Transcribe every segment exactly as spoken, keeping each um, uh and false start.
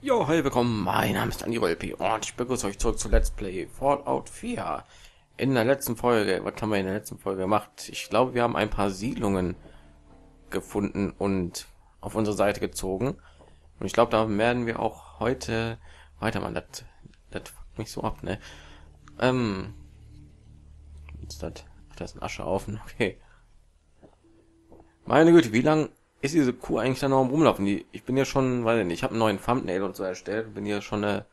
Jo, hi, willkommen, mein Name ist DanieruLP und ich begrüße euch zurück zu Let's Play Fallout vier. In der letzten Folge, was haben wir in der letzten Folge gemacht? Ich glaube, wir haben ein paar Siedlungen gefunden und auf unsere Seite gezogen. Und ich glaube, da werden wir auch heute weitermachen. Das, das fuckt mich so ab, ne? Ähm, ist das, ach, das ist ein Ascheaufen, okay. Meine Güte, wie lang ist diese Kuh eigentlich da noch rumlaufen? Die, ich bin ja schon, weiß ich nicht, ich habe einen neuen Thumbnail und so erstellt, bin ja schon eine,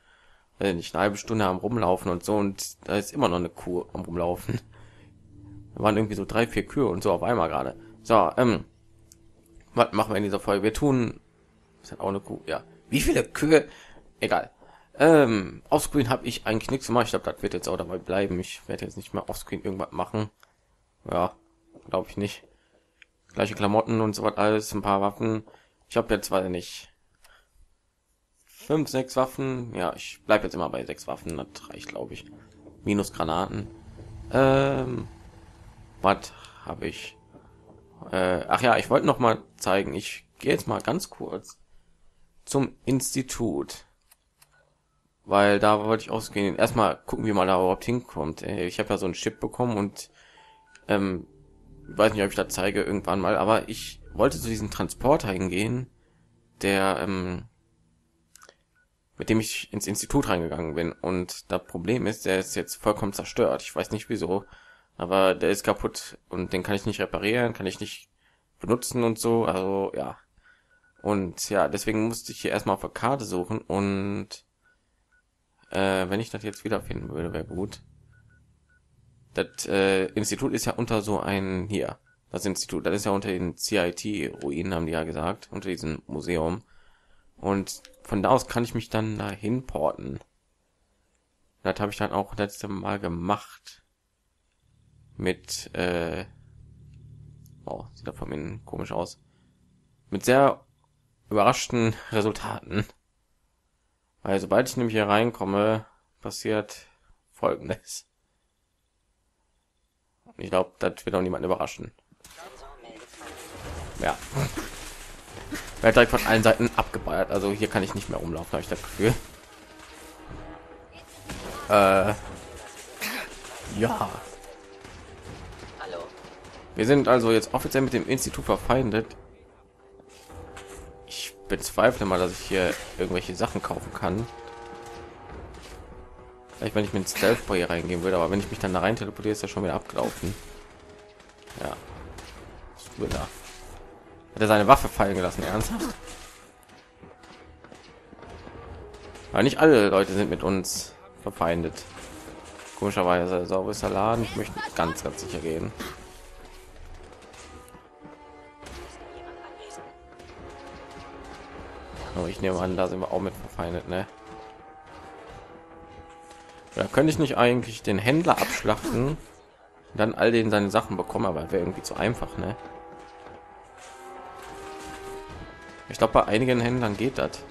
weiß ich nicht, eine halbe Stunde am Rumlaufen und so, und da ist immer noch eine Kuh am Rumlaufen. Da waren irgendwie so drei, vier Kühe und so auf einmal gerade. So, ähm, was machen wir in dieser Folge? Wir tun, ist das auch eine Kuh? Ja. Wie viele Kühe? Egal. Ähm, offscreen habe ich eigentlich nichts gemacht. Ich glaube, das wird jetzt auch dabei bleiben. Ich werde jetzt nicht mehr offscreen irgendwas machen. Ja, glaube ich nicht. Gleiche Klamotten und so was alles, ein paar Waffen. Ich habe jetzt, weiß ich nicht, fünf, sechs Waffen. Ja, ich bleibe jetzt immer bei sechs Waffen. Das reicht, glaube ich. Minus Granaten. Ähm, was habe ich? Äh, ach ja, ich wollte noch mal zeigen. Ich gehe jetzt mal ganz kurz zum Institut, weil da wollte ich ausgehen. Erstmal gucken, wie man da überhaupt hinkommt. Ich habe ja so ein Chip bekommen und ähm, ich weiß nicht, ob ich das zeige irgendwann mal, aber ich wollte zu diesem Transporter hingehen, der ähm, mit dem ich ins Institut reingegangen bin. Und das Problem ist, der ist jetzt vollkommen zerstört. Ich weiß nicht wieso, aber der ist kaputt und den kann ich nicht reparieren, kann ich nicht benutzen und so. Also ja. Und ja, deswegen musste ich hier erstmal auf der Karte suchen und äh, wenn ich das jetzt wiederfinden würde, wäre gut. Das äh, Institut ist ja unter so ein, hier, das Institut, das ist ja unter den C I T-Ruinen, haben die ja gesagt, unter diesem Museum. Und von da aus kann ich mich dann dahin porten. Das habe ich dann auch letzte Mal gemacht. Mit, äh, wow, sieht da von innen komisch aus. Mit sehr überraschten Resultaten. Weil sobald ich nämlich hier reinkomme, passiert Folgendes. Ich glaube, das wird auch niemand überraschen. Ja. Wird direkt von allen Seiten abgeballert. Also hier kann ich nicht mehr rumlaufen, habe ich das Gefühl. Äh, ja. Wir sind also jetzt offiziell mit dem Institut verfeindet. Ich bezweifle mal, dass ich hier irgendwelche Sachen kaufen kann. Vielleicht, wenn ich mit Stealth Boy hier reingehen würde, aber wenn ich mich dann da rein teleportiere, ist ja schon wieder abgelaufen. Ja. Da. Hat er seine Waffe fallen gelassen, ernsthaft? Aber nicht alle Leute sind mit uns verfeindet. Komischerweise, sauber ist der Laden. Ich möchte ganz, ganz sicher gehen. Aber ich nehme an, da sind wir auch mit verfeindet, ne? Da könnte ich nicht eigentlich den Händler abschlachten, dann all den seine Sachen bekommen, aber wäre irgendwie zu einfach, ne? Ich glaube, bei einigen Händlern geht das.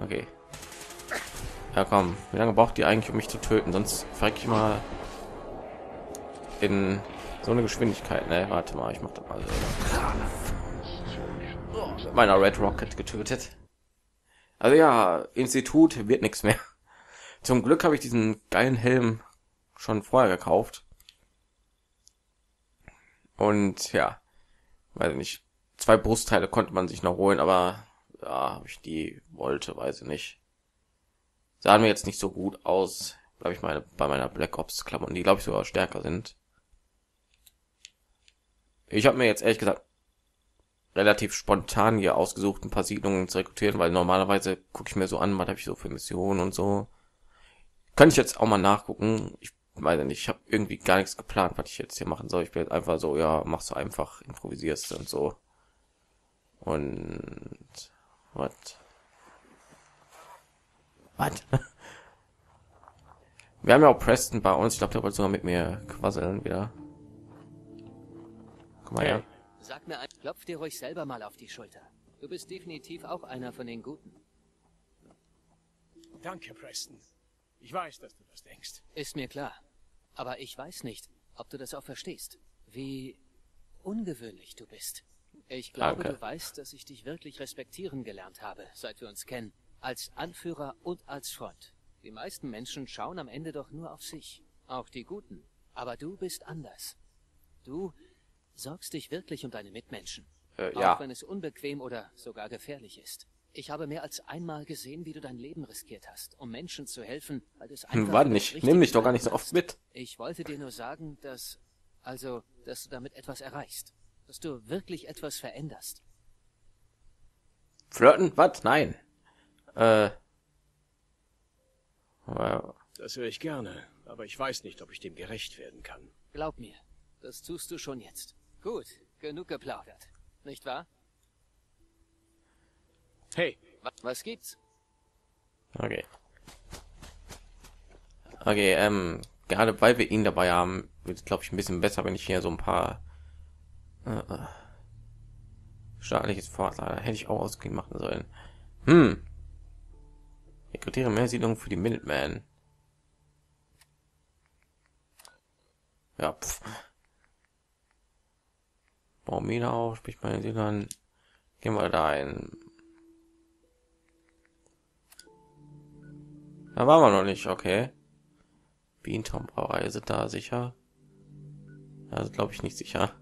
Okay. Ja komm, wie lange braucht die eigentlich, um mich zu töten? Sonst frage ich mal in so eine Geschwindigkeit, ne? Warte mal, ich mache das mal so. Meiner Red Rocket getötet. Also ja, Institut wird nichts mehr. Zum Glück habe ich diesen geilen Helm schon vorher gekauft. Und ja, weiß ich nicht, zwei Brustteile konnte man sich noch holen, aber ja, ob ich die wollte, weiß ich nicht. Sahen mir jetzt nicht so gut aus, glaube ich, meine bei meiner Black Ops Klamotten, die glaube ich sogar stärker sind. Ich habe mir jetzt ehrlich gesagt relativ spontan hier ausgesucht, ein paar Siedlungen zu rekrutieren, weil normalerweise gucke ich mir so an, was habe ich so für Missionen und so. Könnte ich jetzt auch mal nachgucken. Ich weiß nicht, ich habe irgendwie gar nichts geplant, was ich jetzt hier machen soll. Ich bin jetzt einfach so, ja, machst du einfach, improvisierst und so. Und was? Was? Wir haben ja auch Preston bei uns. Ich glaube, der wollte sogar mit mir quasseln wieder. Komm mal her. Sag mir, klopf dir ruhig selber mal auf die Schulter. Du bist definitiv auch einer von den Guten. Danke, Preston. Ich weiß, dass du das denkst. Ist mir klar. Aber ich weiß nicht, ob du das auch verstehst. Wie ungewöhnlich du bist. Ich glaube, Danke. Du weißt, dass ich dich wirklich respektieren gelernt habe, seit wir uns kennen. Als Anführer und als Freund. Die meisten Menschen schauen am Ende doch nur auf sich. Auch die Guten. Aber du bist anders. Du sorgst dich wirklich um deine Mitmenschen. Äh, auch ja. wenn es unbequem oder sogar gefährlich ist. Ich habe mehr als einmal gesehen, wie du dein Leben riskiert hast, um Menschen zu helfen, weil es einfach... Warte nicht, nimm mich doch gar nicht so oft mit. Ich wollte dir nur sagen, dass... Also, dass du damit etwas erreichst. Dass du wirklich etwas veränderst. Flirten? Was? Nein. Äh... Wow. Das höre ich gerne, aber ich weiß nicht, ob ich dem gerecht werden kann. Glaub mir, das tust du schon jetzt. Gut, genug geplaudert. Nicht wahr? Hey, was gibt's? Okay. Okay, ähm, gerade weil wir ihn dabei haben, wird es, glaube ich, ein bisschen besser, wenn ich hier so ein paar äh, staatliches Fortlager hätte ich auch ausgehen machen sollen. Hm. Sekretäre Mehrsiedlung für die Minutemen. Ja, pff. Baumine auf, sprich meine Siedlern. Gehen wir da ein. Da waren wir noch nicht, okay. Bienentraumbrauerei, ist da sicher? Also glaube ich nicht sicher.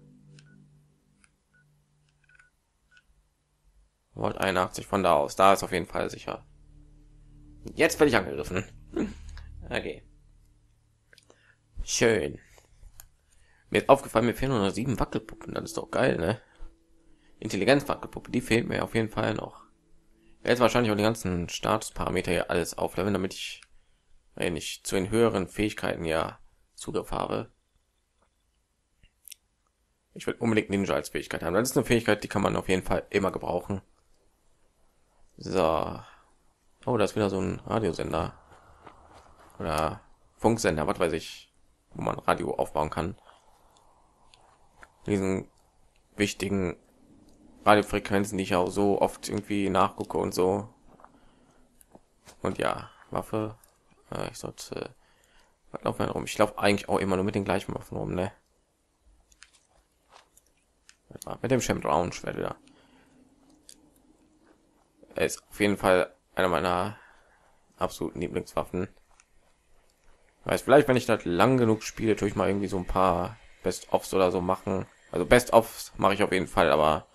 Vault einundachtzig von da aus, da ist auf jeden Fall sicher. Jetzt werde ich angegriffen. Okay. Schön. Mir ist aufgefallen, mir fehlen nur sieben Wackelpuppen. Das ist doch geil, ne? Intelligenz-Wackelpuppe, die fehlt mir auf jeden Fall noch. Jetzt wahrscheinlich auch die ganzen Statusparameter hier alles aufleveln, damit ich eigentlich zu den höheren Fähigkeiten ja Zugriff habe. Ich will unbedingt Ninja als Fähigkeit haben. Das ist eine Fähigkeit, die kann man auf jeden Fall immer gebrauchen. So. Oh, da ist wieder so ein Radiosender oder Funksender, was weiß ich, wo man Radio aufbauen kann. Diesen wichtigen Radiofrequenzen, die ich auch so oft irgendwie nachgucke und so. Und ja, Waffe. Ich sollte was laufen rum. Ich laufe eigentlich auch immer nur mit den gleichen Waffen rum, ne? Mit dem Champ Brown Schwert wieder. Er ist auf jeden Fall einer meiner absoluten Lieblingswaffen. Weiß, vielleicht wenn ich das lang genug spiele, tue ich mal irgendwie so ein paar Best-ofs oder so machen. Also Best-ofs mache ich auf jeden Fall, aber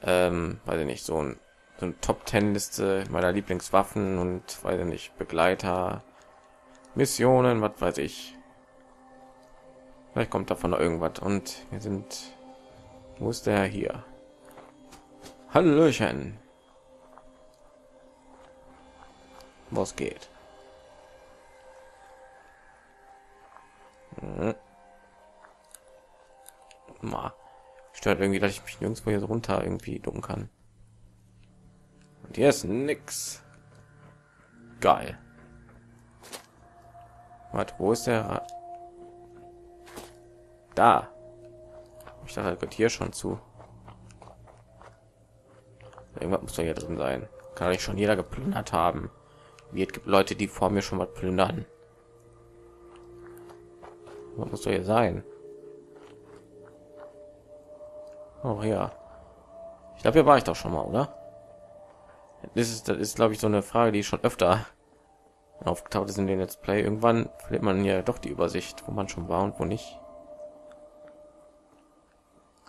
ähm, weiß ich nicht, so ein, so ein Top zehn Liste meiner Lieblingswaffen und weiß ich nicht, Begleiter, Missionen, was weiß ich. Vielleicht kommt davon noch irgendwas. Und wir sind, wo ist der hier? Hallöchen. Was geht? Hm. Ma. Stört irgendwie, dass ich mich nirgendwo hier so runter irgendwie ducken kann. Und hier ist nix. Geil. Warte, wo ist der? Ra da. Ich dachte, das geht hier schon zu. Irgendwas muss doch hier drin sein. Kann doch nicht schon jeder geplündert haben. Wie, es gibt Leute, die vor mir schon was plündern. Was muss doch hier sein? Oh ja. Ich glaube, hier war ich doch schon mal, oder? Das ist, das ist, glaube ich, so eine Frage, die schon öfter aufgetaucht ist in den Let's Play. Irgendwann verliert man ja doch die Übersicht, wo man schon war und wo nicht.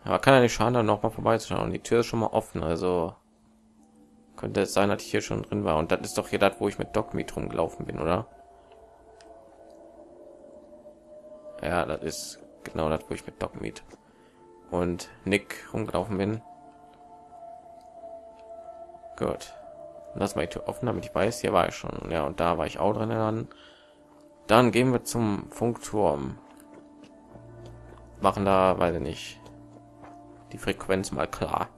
Aber kann ja nicht schaden, dann noch mal vorbeizuschauen. Und die Tür ist schon mal offen, also... Könnte es sein, dass ich hier schon drin war. Und das ist doch hier das, wo ich mit Dogmeat rumgelaufen bin, oder? Ja, das ist genau das, wo ich mit Dogmeat und Nick rumgelaufen bin. Gut. Lass mal die Tür offen, damit ich weiß, hier war ich schon. Ja, und da war ich auch drin. Dann, dann gehen wir zum Funkturm. Machen da, weiß ich nicht, die Frequenz mal klar.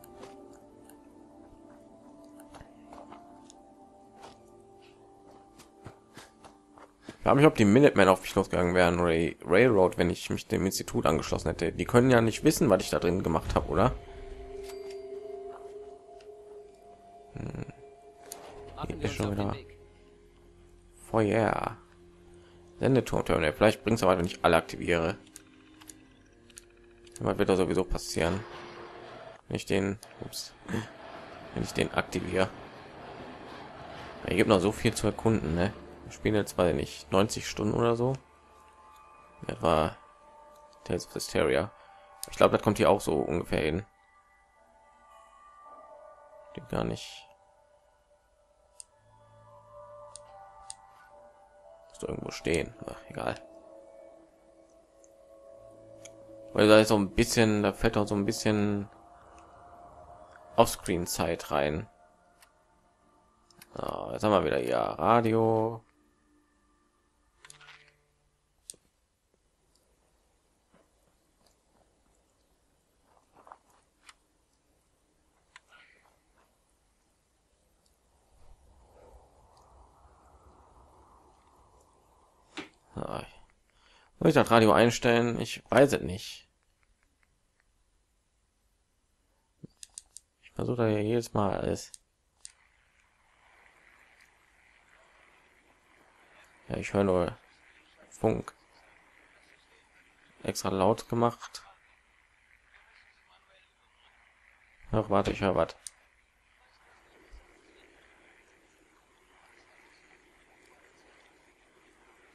Ich frage mich, ob die Minutemen auf mich losgegangen wären oder die Railroad, wenn ich mich dem Institut angeschlossen hätte. Die können ja nicht wissen, was ich da drin gemacht habe, oder? Hm. Hier ist schon wieder Feuer. Sendeturm-Terminal. Vielleicht bringt es aber, wenn ich alle aktiviere. Irgendwas wird da sowieso passieren. Wenn ich den, ups, wenn ich den aktiviere. Er gibt noch so viel zu erkunden, ne? Wir spielen jetzt mal nicht neunzig Stunden oder so. Etwa Tales of Hysteria. Ich glaube, das kommt hier auch so ungefähr hin. Geht gar nicht. Muss doch irgendwo stehen. Ach, egal. Weil da ist so ein bisschen, da fällt auch so ein bisschen Offscreen-Zeit rein. So, jetzt haben wir wieder ja Radio. So. Soll ich das Radio einstellen? Ich weiß es nicht. Ich versuche ja jedes Mal alles. Ja, ich höre nur Funk. Extra laut gemacht. Ach, warte, ich höre was.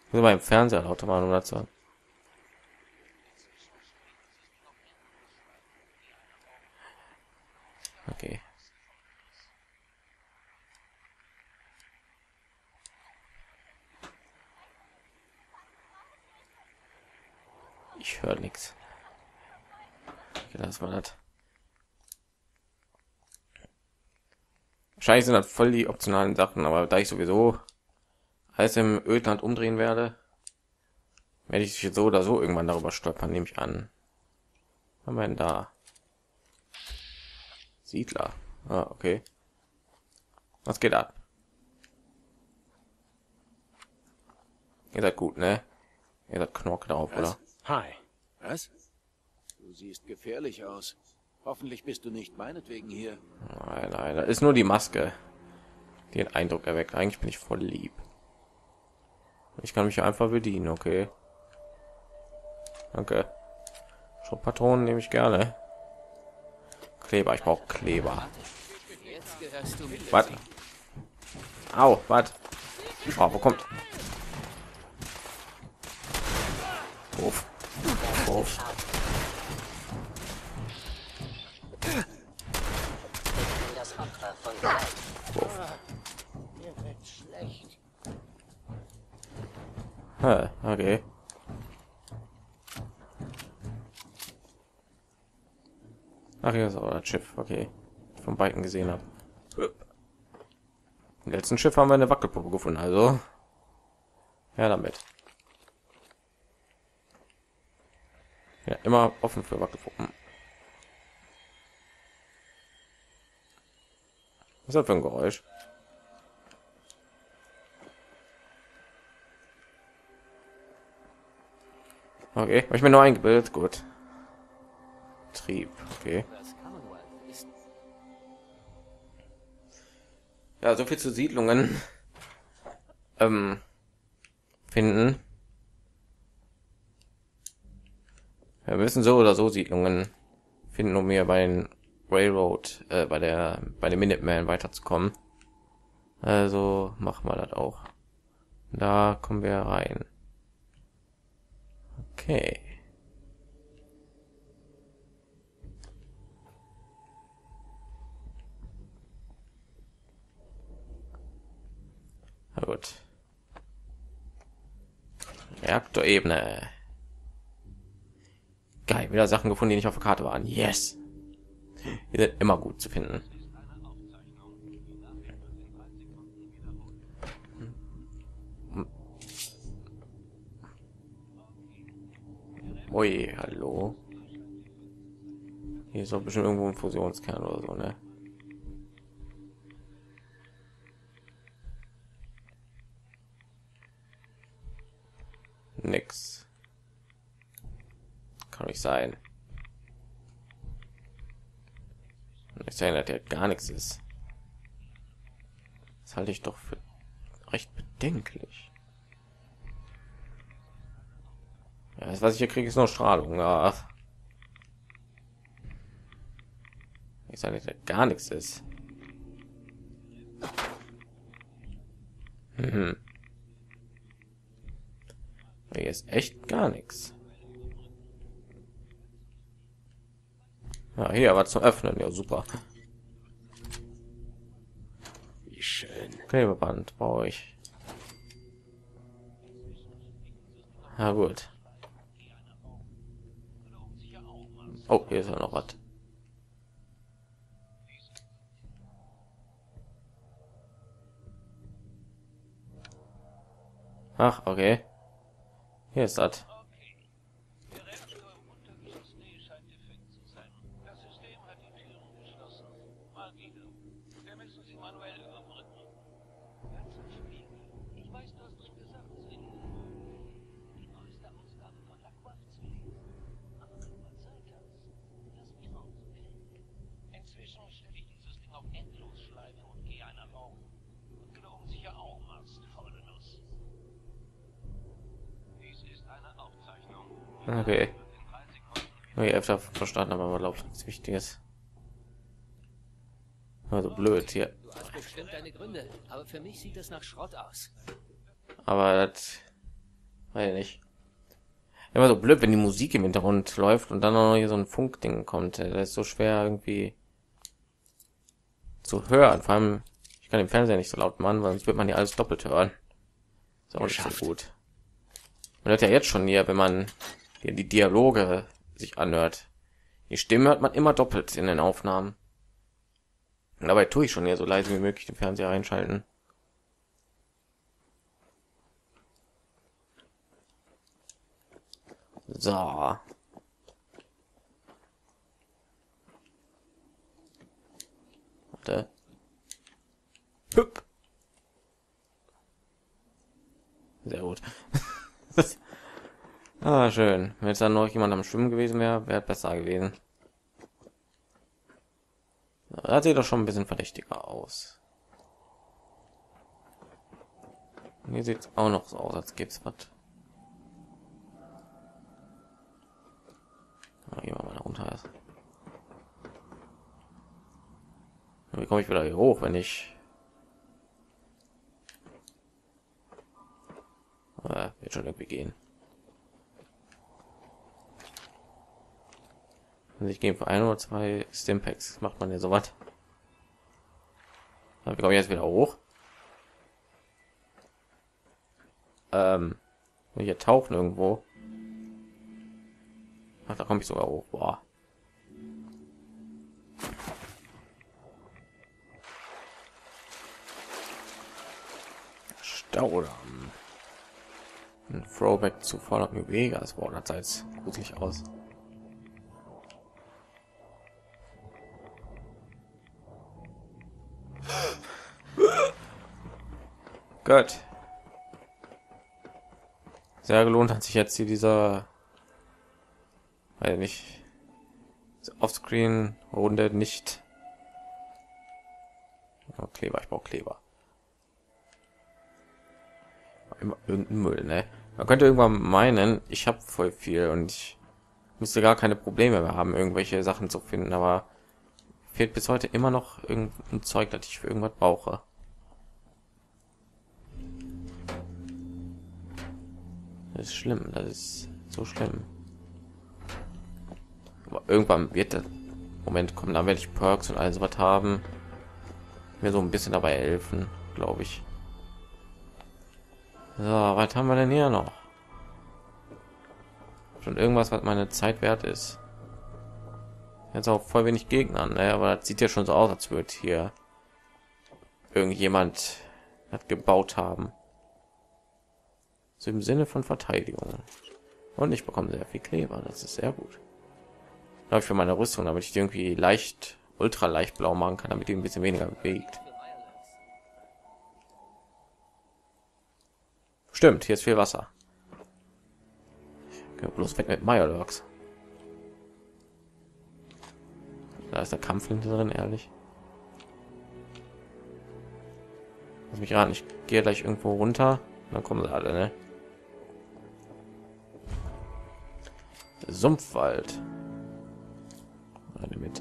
Ich muss mal im Fernseher lauter machen, um das zu haben. Okay. Ich höre nichts. Okay, das war das. Wahrscheinlich sind das voll die optionalen Sachen, aber da ich sowieso alles im Ödland umdrehen werde, werde ich so oder so irgendwann darüber stolpern, nehme ich an. Was haben wir denn da? Siedler. Ah, okay. Was geht ab? Ihr seid gut, ne? Ihr seid Knorke drauf, was? Oder? Hi. Was? Du siehst gefährlich aus. Hoffentlich bist du nicht meinetwegen hier. Nein, nein, das ist nur die Maske, die den Eindruck erweckt. Eigentlich bin ich voll lieb. Ich kann mich einfach bedienen, okay. Danke. Schraubpatronen nehme ich gerne. Kleber, ich brauche Kleber. Was? Au, was? Oh, wo kommt? Uff. Uff. Uff. Ah, okay. Ach, hier ist auch das Schiff, okay. Vom Balken gesehen habe. Im letzten Schiff haben wir eine Wackelpuppe gefunden, also. Ja, damit. Ja, immer offen für Wackelpuppen. Was ist das für ein Geräusch? Okay, habe ich mir nur eingebildet. Gut. Trieb, okay. Ja, so viel zu Siedlungen ähm, finden. Wir müssen so oder so Siedlungen finden, um hier bei den Railroad, äh, bei der, bei den Minutemen weiterzukommen. Also machen wir das auch. Da kommen wir rein. Okay. Na gut. Reaktorebene. Geil, wieder Sachen gefunden, die nicht auf der Karte waren. Yes. Die sind immer gut zu finden. Oi, hallo. Hier ist doch bestimmt irgendwo ein Fusionskern oder so, ne? Nix. Kann nicht sein. Ich sage, dass der gar nichts ist. Das halte ich doch für recht bedenklich. Ja, das, was ich hier kriege, ist nur Strahlung. Ja. Ich sage, dass gar nichts ist. Hm. Hier ist echt gar nichts. Ah, hier war zum Öffnen, ja super. Wie schön. Klebeband brauche ich. Na gut. Oh, hier ist ja noch was. Ach, okay. Hier ist das. Okay. Okay, öfter verstanden, aber man glaubt nichts Wichtiges. Also blöd hier. Du hast bestimmt deine Gründe, aber für mich sieht das nach Schrott aus. Aber das weiß ich nicht. Immer so blöd, wenn die Musik im Hintergrund läuft und dann noch hier so ein Funkding kommt. Das ist so schwer irgendwie zu hören. Vor allem, ich kann den Fernseher nicht so laut machen, weil sonst wird man hier alles doppelt hören. Ist auch nicht so gut. Man hört ja jetzt schon hier, wenn man hier die Dialoge sich anhört. Die Stimme hört man immer doppelt in den Aufnahmen. Und dabei tue ich schon hier so leise wie möglich den Fernseher einschalten. So. Warte. Hüpp. Sehr gut. Ah, schön. Wenn jetzt dann noch jemand am Schwimmen gewesen wäre, wäre besser gewesen. Das sieht doch schon ein bisschen verdächtiger aus. Hier sieht es auch noch so aus, als gäbe es was. Gehen wir mal da runter. Wie komme ich wieder hier hoch, wenn ich... Ah, wird schon irgendwie gehen. Also ich gehe für ein oder zwei Stimpacks. Macht man ja so was. Dann komme ich jetzt wieder hoch. Ähm, hier tauchen irgendwo. Ach, da komme ich sogar hoch. Boah. Staudamm. Ein Throwback zu Fallout New Vegas. Boah, das sah jetzt gruselig aus. Gut. Sehr gelohnt hat sich jetzt hier dieser, weil nicht offscreen Runde nicht. Oh, Kleber, ich brauche Kleber. Immer irgendein Müll, ne? Man könnte irgendwann meinen, ich habe voll viel und ich müsste gar keine Probleme mehr haben, irgendwelche Sachen zu finden, aber fehlt bis heute immer noch irgendein Zeug, das ich für irgendwas brauche. Das ist schlimm, das ist so schlimm. Aber irgendwann wird der Moment kommen, dann werde ich Perks und all so was haben, mir so ein bisschen dabei helfen, glaube ich. So, was haben wir denn hier noch? Schon irgendwas, was meine Zeit wert ist. Jetzt auch voll wenig Gegner, ne? Aber das sieht ja schon so aus, als würde hier irgendjemand hat gebaut haben. So im Sinne von Verteidigung. Und ich bekomme sehr viel Kleber, das ist sehr gut. Glaube ich für meine Rüstung, damit ich die irgendwie leicht, ultra leicht blau machen kann, damit die ein bisschen weniger bewegt. Stimmt, hier ist viel Wasser. Ja, bloß weg mit Meyerlurks. Da ist der Kampflinte drin, ehrlich. Lass mich raten, ich gehe gleich irgendwo runter, dann kommen sie alle, ne? Sumpfwald. Eine mit.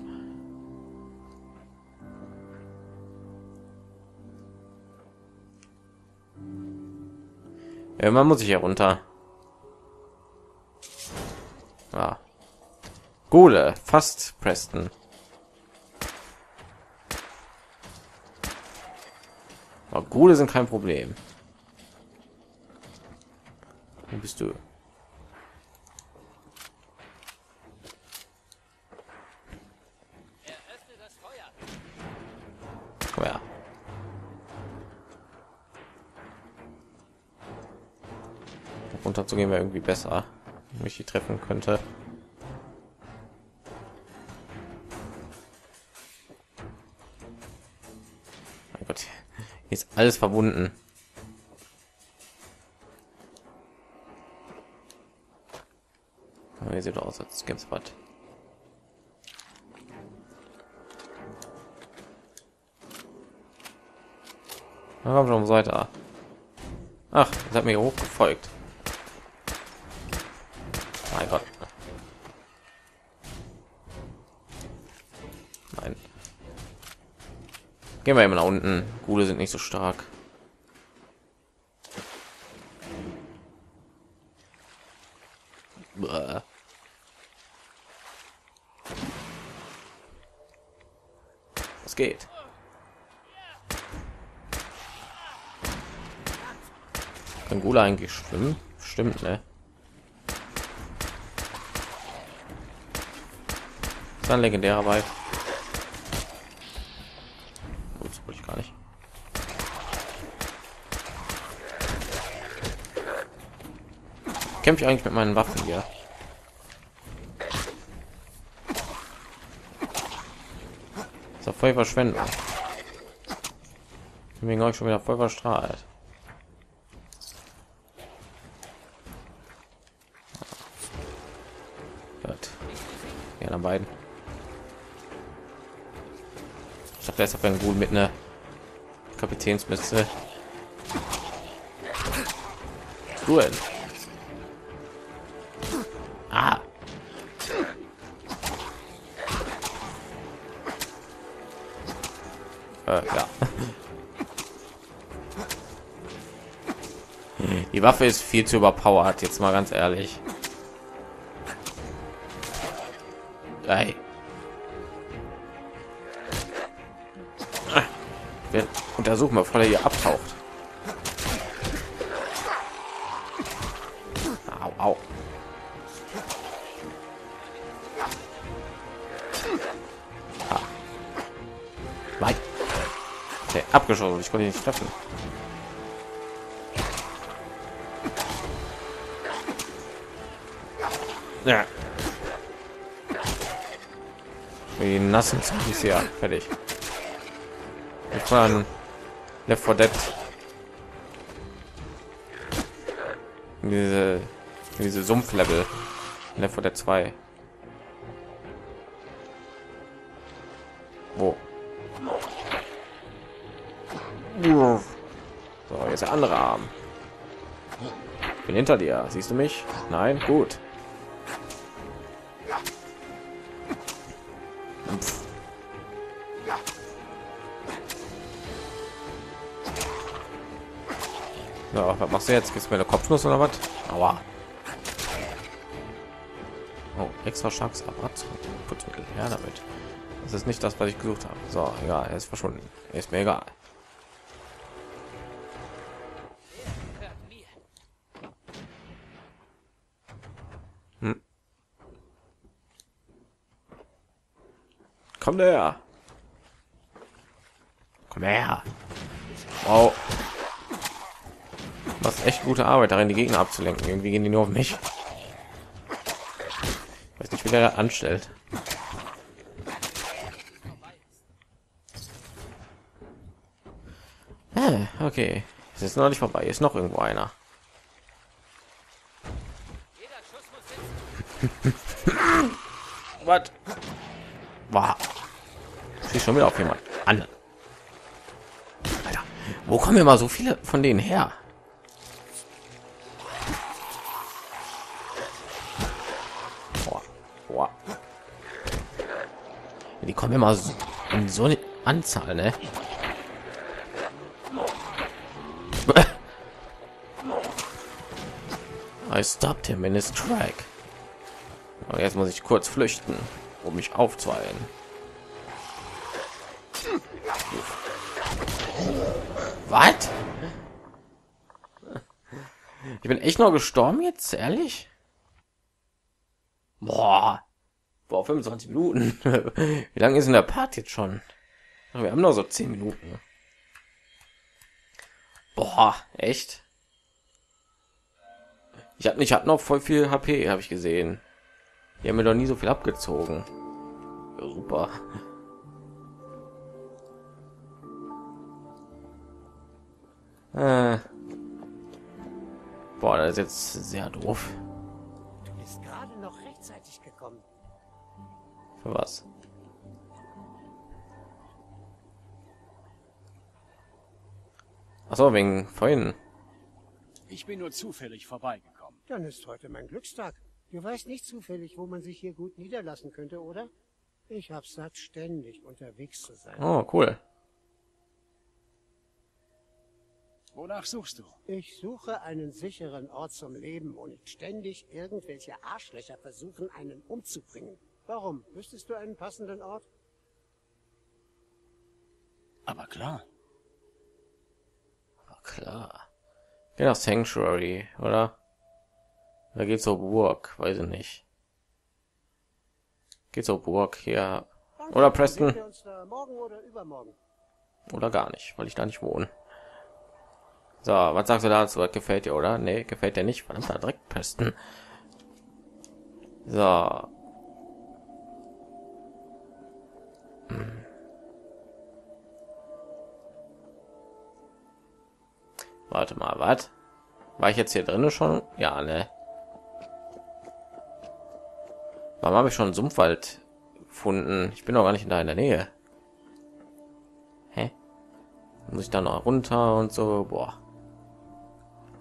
Irgendwann muss ich hier runter. Ah. Gule, fast Preston. Aber Gule sind kein Problem. Wo bist du? Runter zu gehen wäre irgendwie besser, wenn ich die treffen könnte. Mein Gott, hier ist alles verbunden. Aber hier sieht aus, als gäbe es was. Da kommt schon weiter. Ach, das hat mir hochgefolgt. Mein Gott. Nein. Gehen wir immer nach unten. Gule sind nicht so stark. Bäh. Was geht? Kann Gule eigentlich schwimmen? Stimmt, ne? Dann legendärer Wald. Gut, das wollte ich gar nicht. Kämpfe ich eigentlich mit meinen Waffen hier? Ist doch voll Verschwendung. Deswegen habe ich schon wieder voll verstrahlt. Gut. Ja, dann beiden. Besser wenn gut mit einer Kapitänsmütze. Cool. Ah. Äh, ja. Die Waffe ist viel zu überpowered, jetzt mal ganz ehrlich. Hey. Untersuchen wir, bevor er hier abtaucht. Au, au. Ah. Nein. Der abgeschossen, ich konnte ihn nicht treffen. Ja. Wie nassen ist ja fertig. Ich war ein Left for Dead. Diese, diese Sumpflevel. Left for Dead zwei. Wo? So, jetzt der andere Arm. Ich bin hinter dir. Siehst du mich? Nein? Gut. So, was machst du jetzt? Gibst du mir eine Kopfnuss oder was? Aua. Oh, extra starkes Abwratzputzmittel. Ja, damit. Das ist nicht das, was ich gesucht habe. So, egal, er ist verschwunden. Ist mir egal. Hm. Komm her. Komm her. Wow. Das ist echt gute Arbeit darin, die Gegner abzulenken. Irgendwie gehen die nur auf mich. Ich weiß nicht, wie der anstellt. Ah, okay, es ist noch nicht vorbei. Ist noch irgendwo einer? Was? Wow. Schieß schon wieder auf jemand an. Alter, wo kommen wir mal so viele von denen her? Die kommen immer so in so eine Anzahl, ne? I stopped him in his track. Und jetzt muss ich kurz flüchten, um mich aufzuhalten. Was? Ich bin echt noch gestorben jetzt, ehrlich? Boah. Boah, fünfundzwanzig Minuten. Wie lange ist denn der Part jetzt schon? Wir haben noch so zehn Minuten. Boah, echt? Ich habe nicht, hat noch voll viel H P, habe ich gesehen. Die haben mir doch nie so viel abgezogen. Super. Äh. Boah, das ist jetzt sehr doof. Du bist gerade noch rechtzeitig gekommen. Für was? Achso, wegen vorhin. Ich bin nur zufällig vorbeigekommen. Dann ist heute mein Glückstag. Du weißt nicht zufällig, wo man sich hier gut niederlassen könnte, oder? Ich hab's satt, ständig unterwegs zu sein. Oh, cool. Wonach suchst du? Ich suche einen sicheren Ort zum Leben und nicht ständig irgendwelche Arschlöcher versuchen, einen umzubringen. Warum? Wüsstest du einen passenden Ort? Aber klar. Aber klar. Genau, Sanctuary, oder? Da geht's auf Burg, weiß ich nicht. Geht's auf Burg, ja. Danke, oder Preston. Uns da morgen oder übermorgen. Oder gar nicht, weil ich da nicht wohne. So, was sagst du dazu? Das gefällt dir, oder? Nee, gefällt dir nicht. Verdammt, da direkt Preston. So. Hm. Warte mal, was? War ich jetzt hier drinne schon? Ja, ne. Warum habe ich schon einen Sumpfwald gefunden? Ich bin noch gar nicht in deiner Nähe. Hä? Muss ich dann noch runter und so? Boah.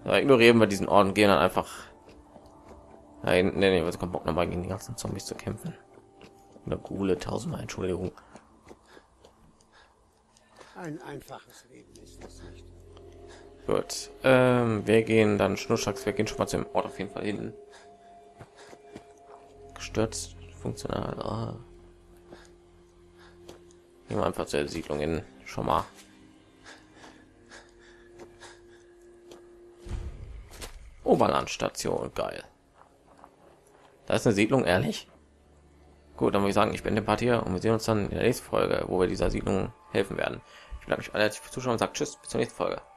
Da ignorieren wir diesen Orden, gehen dann einfach da hinten. Nee, nee, was kommt Bock nochmal gegen die ganzen Zombies zu kämpfen? Eine coole tausendmal Entschuldigung. Ein einfaches Leben ist das nicht. Gut, ähm, wir gehen dann schnurstracks, wir gehen schon mal zum Ort auf jeden Fall hin. Gestürzt, funktional. Ah. Gehen wir einfach zur Siedlung hin, schon mal. Oberlandstation, geil. Da ist eine Siedlung, ehrlich? Gut, dann würde ich sagen, ich bin der Part hier und wir sehen uns dann in der nächsten Folge, wo wir dieser Siedlung helfen werden. Ich bedanke mich alle fürs Zuschauen und sage tschüss, bis zur nächsten Folge.